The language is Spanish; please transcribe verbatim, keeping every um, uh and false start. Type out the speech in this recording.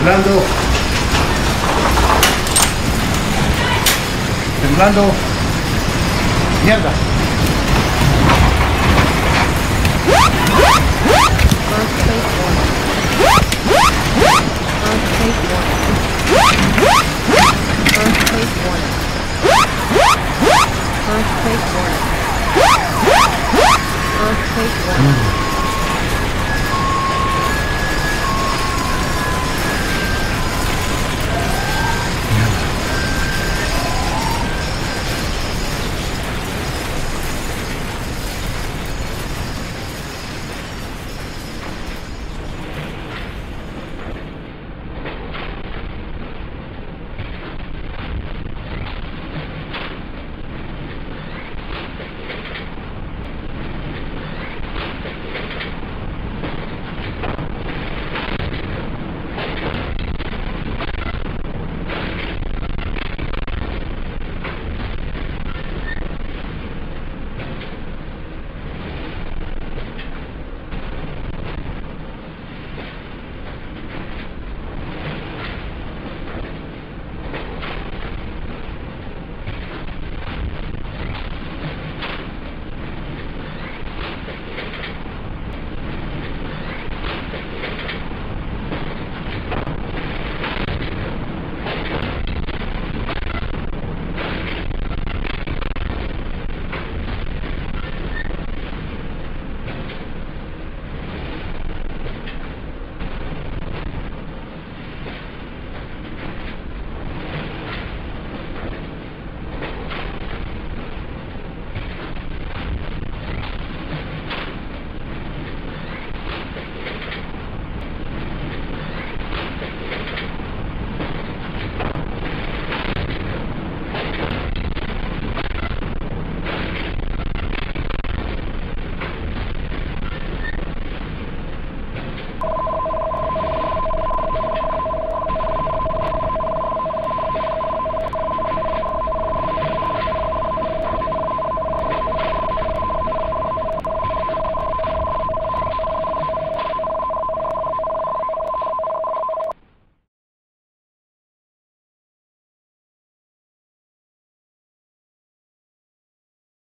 Temblando, temblando, mierda. Earthquake warning. Earthquake warning. Earthquake warning.